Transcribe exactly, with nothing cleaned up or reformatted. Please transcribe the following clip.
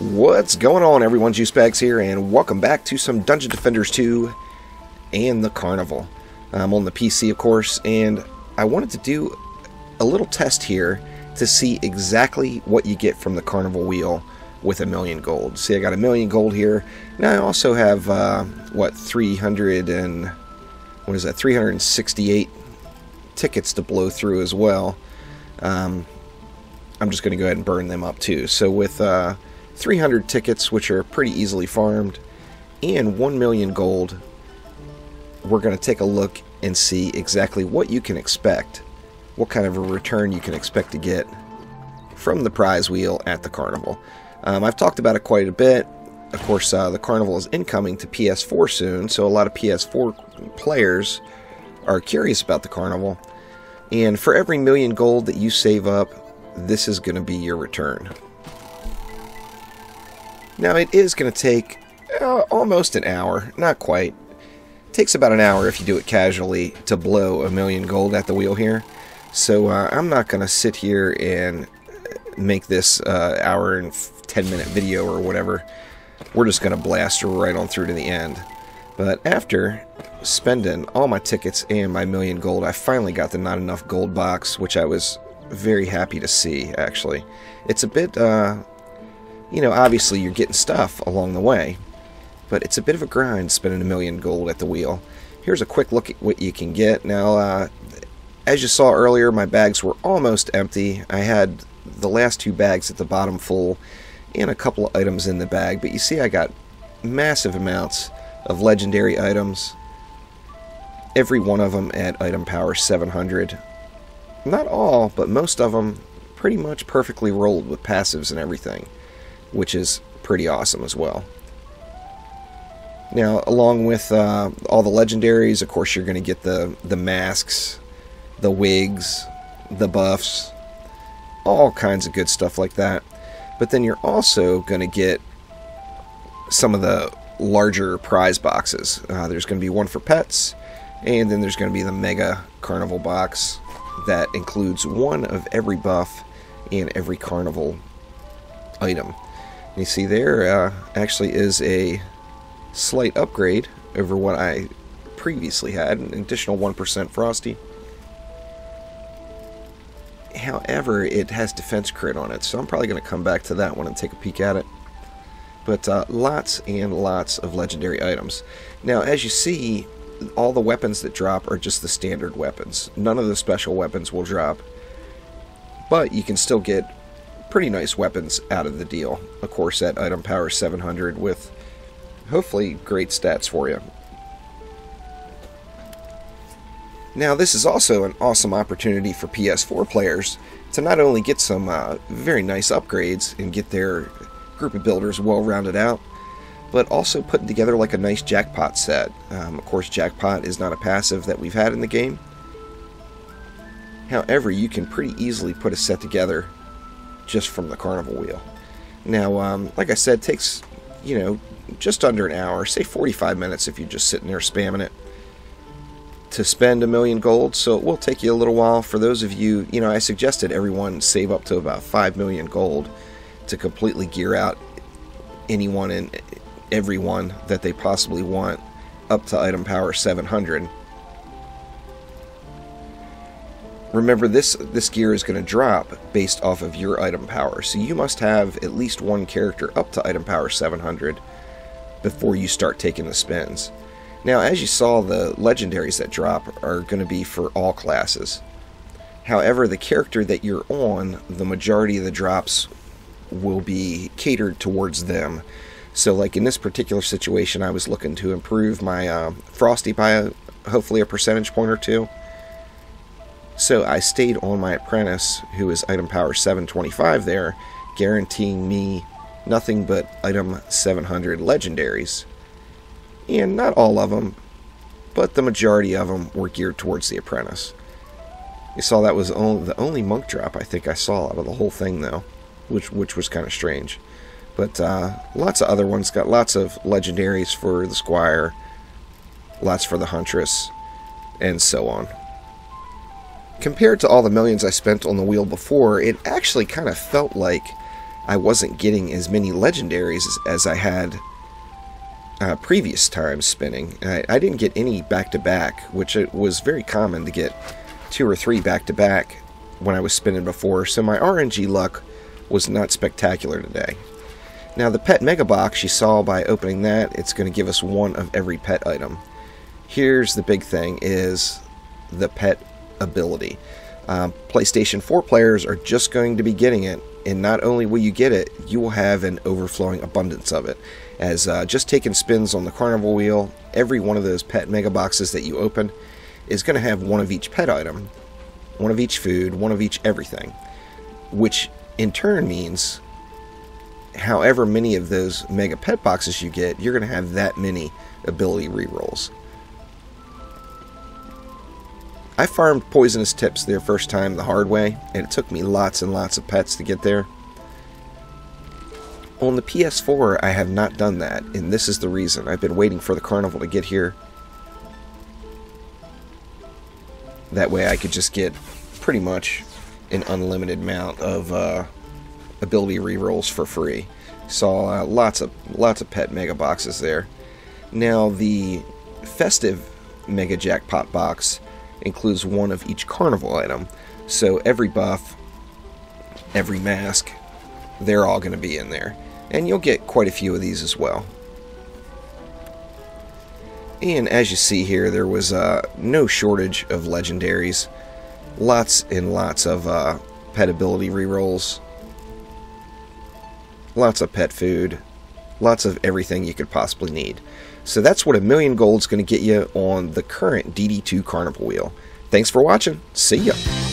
What's going on, everyone? Juicebags here, and welcome back to some Dungeon Defenders two and the Carnival. I'm on the P C, of course, and I wanted to do a little test here to see exactly what you get from the Carnival Wheel with a million gold. See, I got a million gold here, and I also have, uh, what, three hundred and... what is that? three hundred sixty-eight tickets to blow through as well. Um, I'm just going to go ahead and burn them up, too. So with... Uh, three hundred tickets, which are pretty easily farmed, and one million gold, we're going to take a look and see exactly what you can expect, what kind of a return you can expect to get from the prize wheel at the Carnival. Um, I've talked about it quite a bit. Of course, uh, the Carnival is incoming to P S four soon, so a lot of P S four players are curious about the Carnival. And for every million gold that you save up, this is going to be your return. Now, it is going to take uh, almost an hour, not quite. It takes about an hour if you do it casually to blow a million gold at the wheel here. So uh, I'm not going to sit here and make this uh, hour and ten minute video or whatever. We're just going to blast right on through to the end. But after spending all my tickets and my million gold, I finally got the not enough gold box, which I was very happy to see, actually. It's a bit... Uh, You know, obviously you're getting stuff along the way, but it's a bit of a grind spending a million gold at the wheel. Here's a quick look at what you can get. Now, uh, as you saw earlier, my bags were almost empty. I had the last two bags at the bottom full and a couple of items in the bag, but you see I got massive amounts of legendary items, every one of them at item power seven hundred. Not all, but most of them pretty much perfectly rolled with passives and everything, which is pretty awesome as well. Now, along with uh, all the legendaries, of course, you're going to get the, the masks, the wigs, the buffs, all kinds of good stuff like that. But then you're also going to get some of the larger prize boxes. Uh, there's going to be one for pets, and then there's going to be the Mega Carnival box that includes one of every buff and every Carnival item. You see there uh, actually is a slight upgrade over what I previously had, an additional one percent Frosty. However, it has defense crit on it, so I'm probably going to come back to that one and take a peek at it. But uh, lots and lots of legendary items. Now, as you see, all the weapons that drop are just the standard weapons. None of the special weapons will drop, but you can still get pretty nice weapons out of the deal. Of course, at item power seven hundred with hopefully great stats for you. Now, this is also an awesome opportunity for P S four players to not only get some uh, very nice upgrades and get their group of builders well rounded out, but also putting together like a nice jackpot set. Um, of course, jackpot is not a passive that we've had in the game. However, you can pretty easily put a set together just from the Carnival Wheel. Now, um, like I said, it takes, you know, just under an hour, say forty-five minutes if you're just sitting there spamming it, to spend a million gold, so it will take you a little while. For those of you, you know, I suggested everyone save up to about five million gold to completely gear out anyone and everyone that they possibly want up to item power seven hundred. Remember, this, this gear is going to drop based off of your item power, so you must have at least one character up to item power seven hundred before you start taking the spins. Now, as you saw, the legendaries that drop are going to be for all classes. However, the character that you're on, the majority of the drops will be catered towards them. So, like in this particular situation, I was looking to improve my uh, Frosty by a, hopefully a percentage point or two. So I stayed on my apprentice, who is item power seven twenty-five there, guaranteeing me nothing but item seven hundred legendaries. And not all of them, but the majority of them were geared towards the apprentice. You saw that was the only monk drop I think I saw out of the whole thing, though, which, which was kind of strange. But uh, lots of other ones got lots of legendaries for the squire, lots for the huntress, and so on. Compared to all the millions I spent on the wheel before, it actually kind of felt like I wasn't getting as many legendaries as I had uh, previous times spinning. I, I didn't get any back-to-back, which it was very common to get two or three back-to-back when I was spinning before, so my R N G luck was not spectacular today. Now the pet mega box you saw by opening that, it's going to give us one of every pet item. Here's the big thing, is the pet ability. Um, PlayStation four players are just going to be getting it, and not only will you get it, you will have an overflowing abundance of it. As uh, just taking spins on the Carnival Wheel, every one of those pet mega boxes that you open is going to have one of each pet item, one of each food, one of each everything, which in turn means however many of those mega pet boxes you get, you're going to have that many ability rerolls. I farmed Poisonous Tips their first time the hard way, and it took me lots and lots of pets to get there. On the P S four, I have not done that, and this is the reason. I've been waiting for the carnival to get here. That way I could just get pretty much an unlimited amount of uh, ability rerolls for free. Saw uh, lots of lots of pet mega boxes there. Now the festive mega jackpot box includes one of each carnival item, so every buff, every mask, they're all going to be in there, and you'll get quite a few of these as well. And as you see here, there was uh, no shortage of legendaries, lots and lots of uh, pet ability rerolls, lots of pet food, lots of everything you could possibly need. So that's what a million gold's going to get you on the current D D two Carnival Wheel. Thanks for watching. See ya.